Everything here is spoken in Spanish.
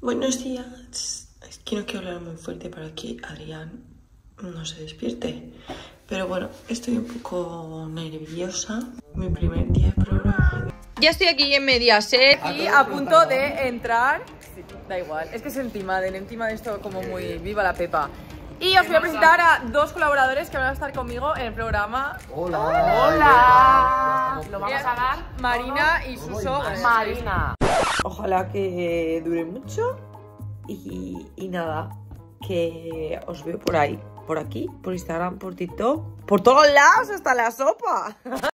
Buenos días. Es que no quiero hablar muy fuerte para que Adrián no se despierte. Pero bueno, estoy un poco nerviosa. Mi primer día de programa. Ya estoy aquí en Mediaset y a punto de entrar. Da igual, es que es encima de esto como muy viva la Pepa. Y os voy a presentar a dos colaboradores que van a estar conmigo en el programa. ¡Hola! ¡Hola! Lo vamos a dar Marina y Suso. Marina. Ojalá que dure mucho y nada, que os veo por ahí, por aquí, por Instagram, por TikTok, por todos lados, hasta la sopa.